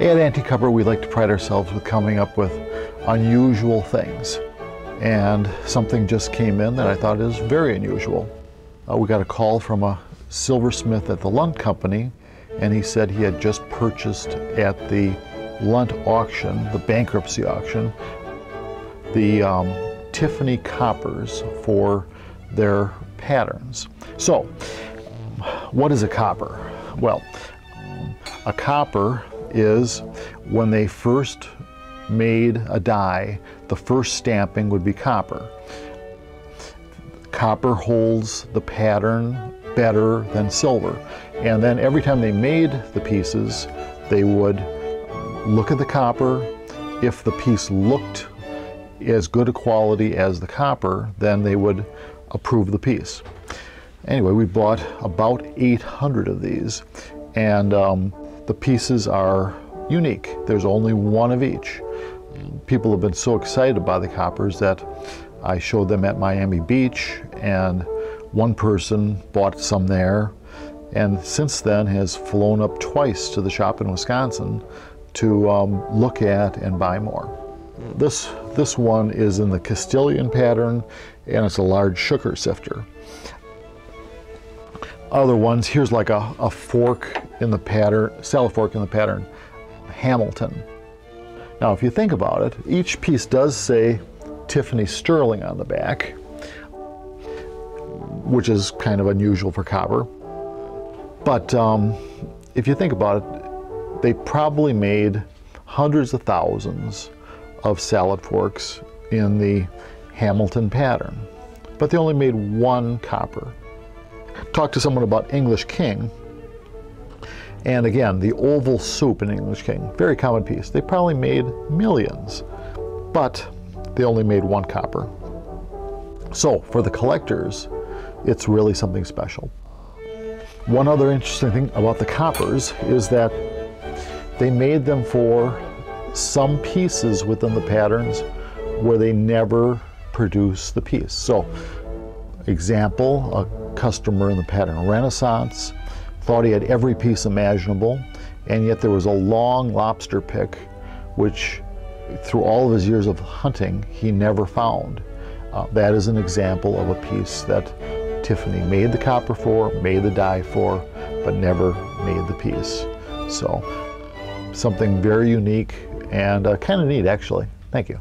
At Anti-Copper, we like to pride ourselves with coming up with unusual things. And something just came in that I thought is very unusual. We got a call from a silversmith at the Lunt Company, and he said he had just purchased at the Lunt auction, the bankruptcy auction, the Tiffany Coppers for their patterns. So, what is a copper? Well, a copper is when they first made a die, the first stamping would be copper. Copper holds the pattern better than silver. And then every time they made the pieces, they would look at the copper. If the piece looked as good a quality as the copper, then they would approve the piece. Anyway, we bought about 800 of these, and the pieces are unique. There's only one of each. People have been so excited by the coppers that I showed them at Miami Beach, and one person bought some there, and since then has flown up twice to the shop in Wisconsin to look at and buy more. This one is in the Castilian pattern, and it's a large sugar sifter. Other ones, here's like a fork in the pattern, salad fork in the pattern, Hamilton. Now if you think about it, each piece does say Tiffany sterling on the back, which is kind of unusual for copper. But if you think about it, they probably made hundreds of thousands of salad forks in the Hamilton pattern, but they only made one copper. Talk to someone about English King, and again, the oval soup in English King, very common piece. They probably made millions, but they only made one copper. So for the collectors, it's really something special. One other interesting thing about the coppers is that they made them for some pieces within the patterns where they never produce the piece. So, example, a customer in the pattern Renaissance thought he had every piece imaginable, and yet there was a long lobster pick, which through all of his years of hunting, he never found. That is an example of a piece that Tiffany made the copper for, made the die for, but never made the piece. So, something very unique and kind of neat, actually. Thank you.